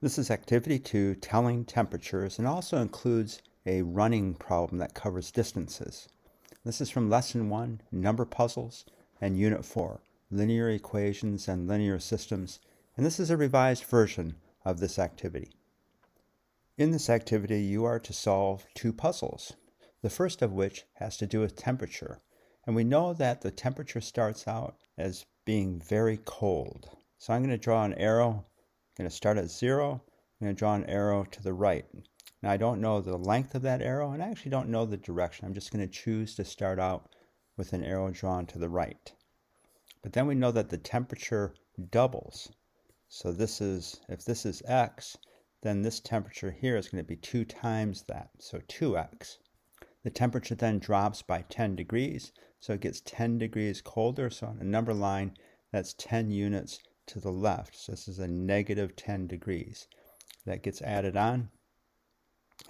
This is Activity 2, Telling Temperatures, and also includes a running problem that covers distances. This is from Lesson 1, Number Puzzles, and Unit 4, Linear Equations and Linear Systems, and this is a revised version of this activity. In this activity, you are to solve two puzzles, the first of which has to do with temperature. And we know that the temperature starts out as being very cold. So I'm going to draw an arrow. I'm going to start at 0. I'm going to draw an arrow to the right. Now I don't know the length of that arrow, and I actually don't know the direction. I'm just going to choose to start out with an arrow drawn to the right. But then we know that the temperature doubles. So this is, if this is x, then this temperature here is going to be 2 times that, so 2x. The temperature then drops by 10 degrees, so it gets 10 degrees colder. So on a number line, that's 10 units to the left. So this is a negative 10 degrees. That gets added on.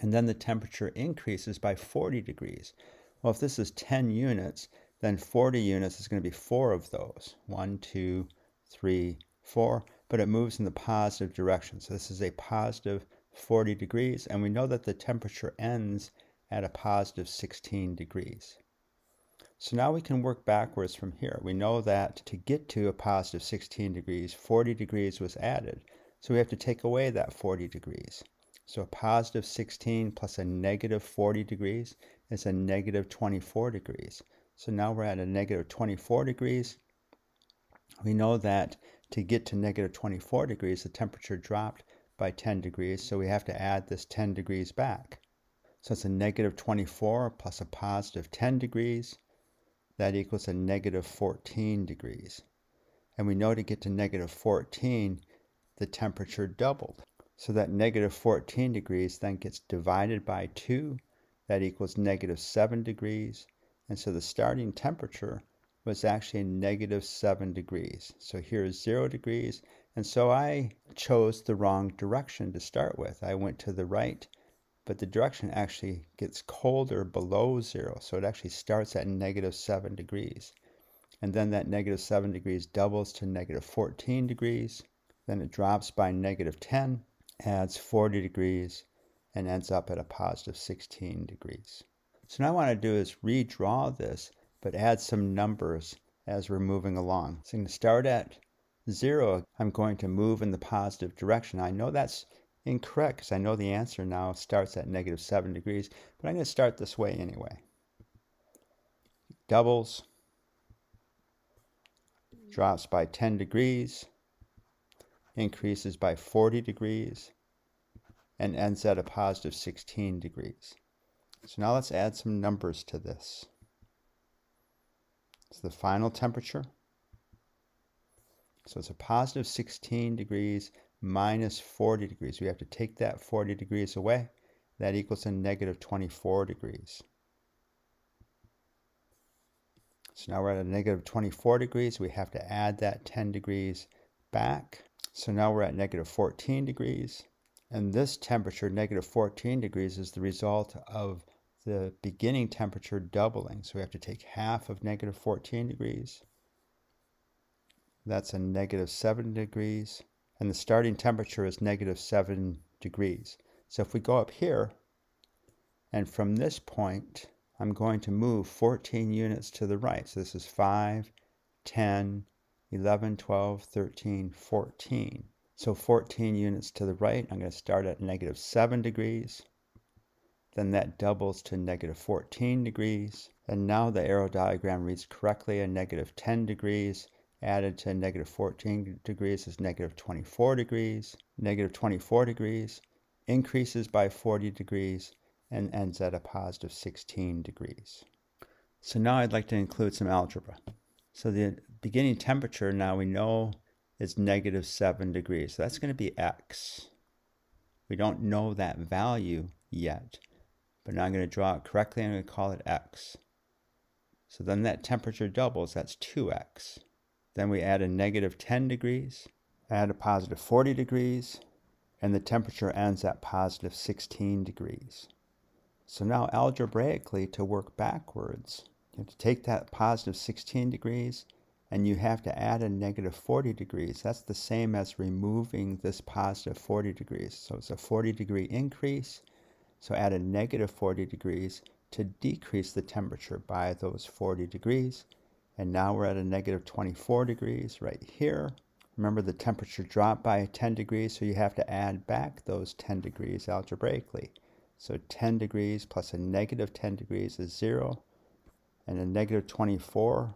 And then the temperature increases by 40 degrees. Well, if this is 10 units, then 40 units is going to be 4 of those. 1, 2, 3, 4. But it moves in the positive direction. So this is a positive 40 degrees. And we know that the temperature ends at a positive 16 degrees. So now we can work backwards from here. We know that to get to a positive 16 degrees, 40 degrees was added. So we have to take away that 40 degrees. So a positive 16 plus a negative 40 degrees is a negative 24 degrees. So now we're at a negative 24 degrees. We know that to get to negative 24 degrees, the temperature dropped by 10 degrees. So we have to add this 10 degrees back. So it's a negative 24 plus a positive 10 degrees. That equals a negative 14 degrees. And we know to get to negative 14, the temperature doubled. So that negative 14 degrees then gets divided by 2. That equals negative 7 degrees. And so the starting temperature was actually negative 7 degrees. So here is 0 degrees. And so I chose the wrong direction to start with. I went to the right. But the direction actually gets colder below 0. So it actually starts at negative 7 degrees. And then that negative 7 degrees doubles to negative 14 degrees. Then it drops by negative 10, adds 40 degrees, and ends up at a positive 16 degrees. So now what I want to do is redraw this, but add some numbers as we're moving along. So I'm going to start at 0. I'm going to move in the positive direction. I know that's incorrect, because I know the answer now starts at negative 7 degrees, but I'm going to start this way anyway. Doubles, drops by 10 degrees, increases by 40 degrees, and ends at a positive 16 degrees. So now let's add some numbers to this. It's the final temperature. So it's a positive 16 degrees minus 40 degrees. We have to take that 40 degrees away. That equals a negative 24 degrees. So now we're at a negative 24 degrees. We have to add that 10 degrees back. So now we're at negative 14 degrees. And this temperature, negative 14 degrees, is the result of the beginning temperature doubling. So we have to take half of negative 14 degrees. That's a negative 7 degrees. And the starting temperature is negative 7 degrees. So if we go up here, and from this point, I'm going to move 14 units to the right. So this is 5, 10, 11, 12, 13, 14. So 14 units to the right. I'm going to start at negative 7 degrees. Then that doubles to negative 14 degrees. And now the arrow diagram reads correctly, a negative 10 degrees. Added to negative 14 degrees is negative 24 degrees. Negative 24 degrees increases by 40 degrees and ends at a positive 16 degrees. So now I'd like to include some algebra. So the beginning temperature now we know is negative 7 degrees. So that's going to be x. We don't know that value yet, but now I'm going to draw it correctly. I'm going to call it x. So then that temperature doubles. That's 2x. Then we add a negative 10 degrees, add a positive 40 degrees, and the temperature ends at positive 16 degrees. So now algebraically, to work backwards, you have to take that positive 16 degrees, and you have to add a negative 40 degrees. That's the same as removing this positive 40 degrees. So it's a 40 degree increase. So add a negative 40 degrees to decrease the temperature by those 40 degrees. And now we're at a negative 24 degrees right here. Remember, the temperature dropped by 10 degrees, so you have to add back those 10 degrees algebraically. So 10 degrees plus a negative 10 degrees is 0, and a negative 24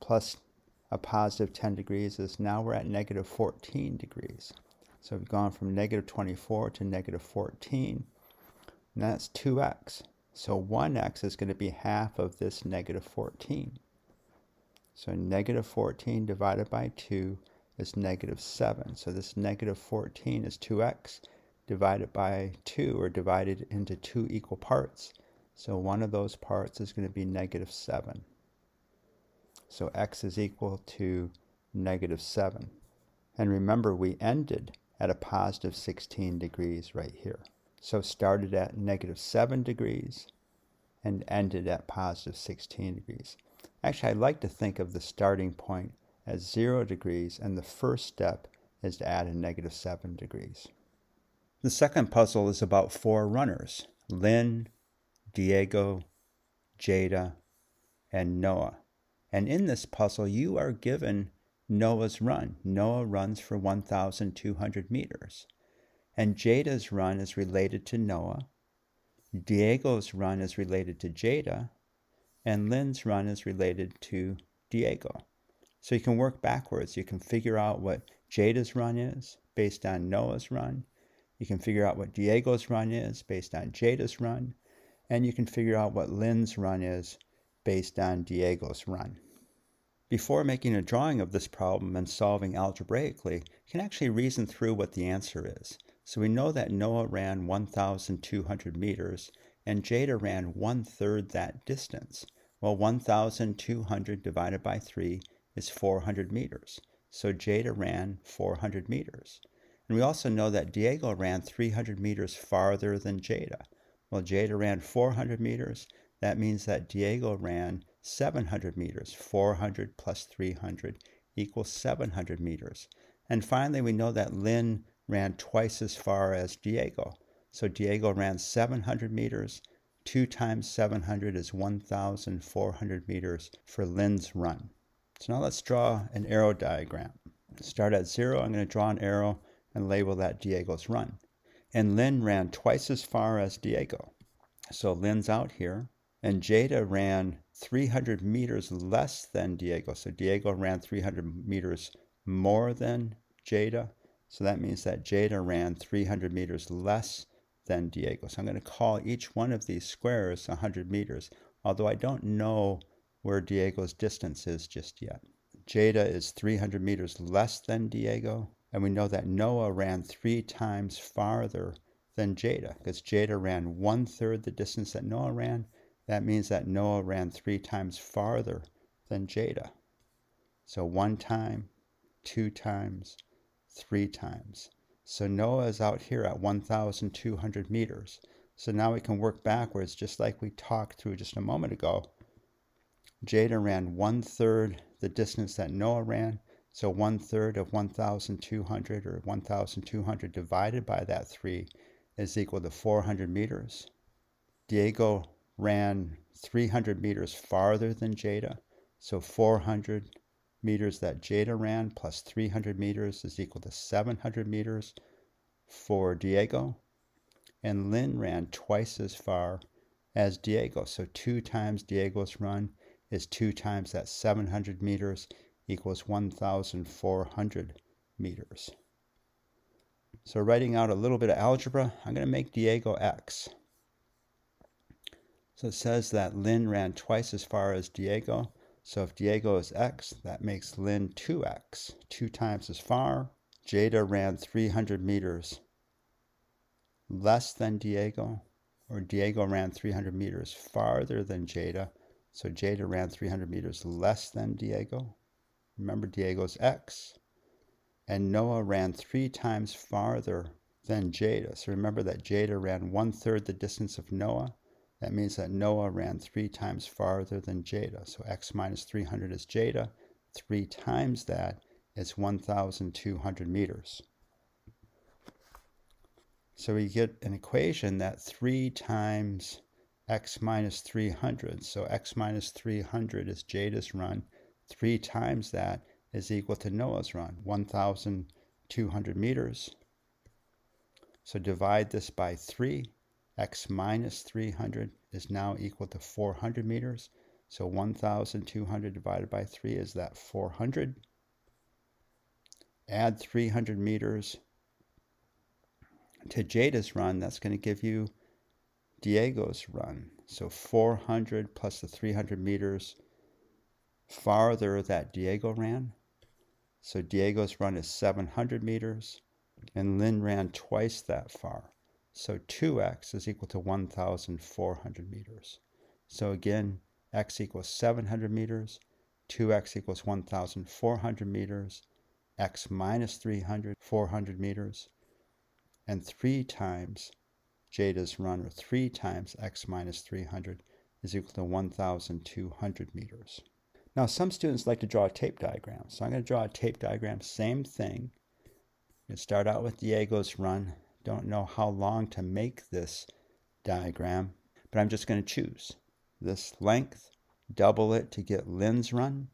plus a positive 10 degrees is, now we're at negative 14 degrees. So we've gone from negative 24 to negative 14, and that's 2x. So 1x is going to be half of this negative 14. So negative 14 divided by 2 is negative 7. So this negative 14 is 2x divided by 2, or divided into 2 equal parts. So one of those parts is going to be negative 7. So x is equal to negative 7. And remember, we ended at a positive 16 degrees right here. So started at negative 7 degrees and ended at positive 16 degrees. Actually, I like to think of the starting point as 0 degrees, and the first step is to add a negative 7 degrees. The second puzzle is about 4 runners, Lynn, Diego, Jada, and Noah. And in this puzzle, you are given Noah's run. Noah runs for 1,200 meters. And Jada's run is related to Noah. Diego's run is related to Jada. And Lynn's run is related to Diego. So you can work backwards. You can figure out what Jada's run is based on Noah's run. You can figure out what Diego's run is based on Jada's run. And you can figure out what Lynn's run is based on Diego's run. Before making a drawing of this problem and solving algebraically, you can actually reason through what the answer is. So we know that Noah ran 1,200 meters and Jada ran 1/3 that distance. Well, 1,200 divided by 3 is 400 meters. So Jada ran 400 meters. And we also know that Diego ran 300 meters farther than Jada. Well, Jada ran 400 meters. That means that Diego ran 700 meters. 400 plus 300 equals 700 meters. And finally, we know that Lynn ran twice as far as Diego. So Diego ran 700 meters. 2 times 700 is 1,400 meters for Lynn's run. So now let's draw an arrow diagram. Start at 0. I'm going to draw an arrow and label that Diego's run. And Lynn ran twice as far as Diego. So Lynn's out here. And Jada ran 300 meters less than Diego. So Diego ran 300 meters more than Jada. So that means that Jada ran 300 meters less than Diego. So I'm going to call each one of these squares 100 meters, although I don't know where Diego's distance is just yet. Jada is 300 meters less than Diego, and we know that Noah ran 3 times farther than Jada, because Jada ran 1/3 the distance that Noah ran. That means that Noah ran 3 times farther than Jada. So 1 time, 2 times, 3 times. So Noah is out here at 1,200 meters. So now we can work backwards, just like we talked through just a moment ago. Jada ran 1/3 the distance that Noah ran. So 1/3 of 1,200, or 1,200 divided by that 3, is equal to 400 meters. Diego ran 300 meters farther than Jada. So 400 meters that Jada ran plus 300 meters is equal to 700 meters for Diego. And Lynn ran twice as far as Diego. So 2 times Diego's run is 2 times that 700 meters equals 1,400 meters. So writing out a little bit of algebra, I'm going to make Diego x. So it says that Lynn ran twice as far as Diego. So if Diego is x, that makes Lynn 2x, 2 times as far. Jada ran 300 meters less than Diego, or Diego ran 300 meters farther than Jada. So Jada ran 300 meters less than Diego. Remember, Diego's x. And Noah ran 3 times farther than Jada. So remember that Jada ran 1/3 the distance of Noah. That means that Noah ran 3 times farther than Jada. So x minus 300 is Jada. 3 times that is 1,200 meters. So we get an equation that 3 times x minus 300, so x minus 300 is Jada's run, 3 times that is equal to Noah's run, 1,200 meters. So divide this by 3, x minus 300 is now equal to 400 meters, so 1,200 divided by 3 is that 400. Add 300 meters to Jada's run, that's going to give you Diego's run. So 400 plus the 300 meters farther that Diego ran. So Diego's run is 700 meters, and Lynn ran twice that far. So 2x is equal to 1,400 meters. So again, x equals 700 meters, 2x equals 1,400 meters, x minus 300, 400 meters, and 3 times Jada's run, or 3 times x minus 300, is equal to 1,200 meters. Now some students like to draw a tape diagram. So I'm going to draw a tape diagram, same thing. I'm going to start out with Diego's run. Don't know how long to make this diagram, but I'm just going to choose this length, double it to get Lynn's run.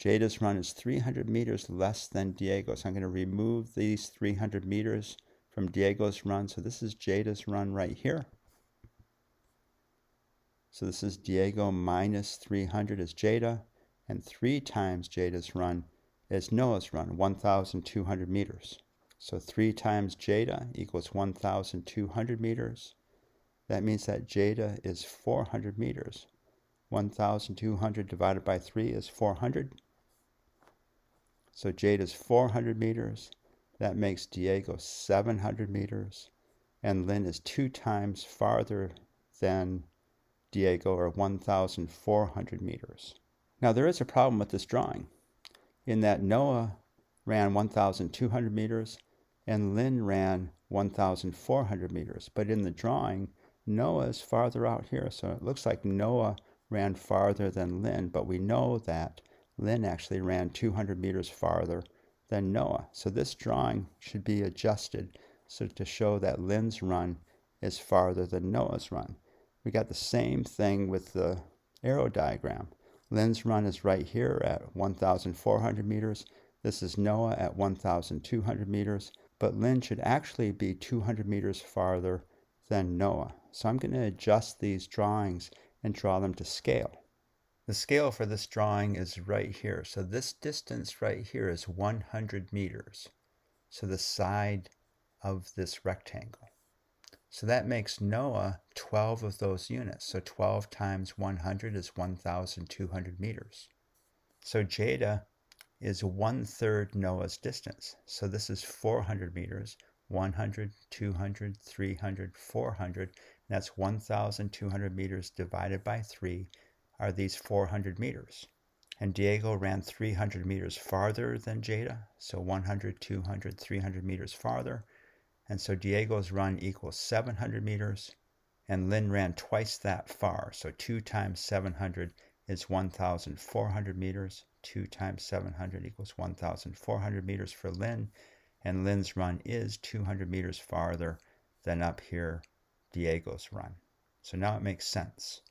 Jada's run is 300 meters less than Diego's. So I'm going to remove these 300 meters from Diego's run. So this is Jada's run right here. So this is Diego minus 300 is Jada, and 3 times Jada's run is Noah's run, 1,200 meters. So 3 times Jada equals 1,200 meters. That means that Jada is 400 meters. 1,200 divided by 3 is 400. So Jada is 400 meters. That makes Diego 700 meters, and Lynn is 2 times farther than Diego, or 1,400 meters. Now there is a problem with this drawing, in that Noah ran 1,200 meters and Lynn ran 1,400 meters. But in the drawing, Noah is farther out here, so it looks like Noah ran farther than Lynn, but we know that Lynn actually ran 200 meters farther than Noah. So this drawing should be adjusted so to show that Lynn's run is farther than Noah's run. We got the same thing with the arrow diagram. Lynn's run is right here at 1,400 meters. This is Noah at 1,200 meters, but Lynn should actually be 200 meters farther than Noah. So I'm going to adjust these drawings and draw them to scale. The scale for this drawing is right here. So this distance right here is 100 meters. So the side of this rectangle. So that makes Noah 12 of those units. So 12 times 100 is 1,200 meters. So Jada is 1/3 Noah's distance. So this is 400 meters, 100, 200, 300, 400. And that's 1,200 meters divided by 3. Are these 400 meters. And Diego ran 300 meters farther than Jada, so 100, 200, 300 meters farther. And so Diego's run equals 700 meters, and Lynn ran twice that far, so 2 times 700 is 1,400 meters. 2 times 700 equals 1,400 meters for Lynn, and Lynn's run is 200 meters farther than up here Diego's run. So now it makes sense.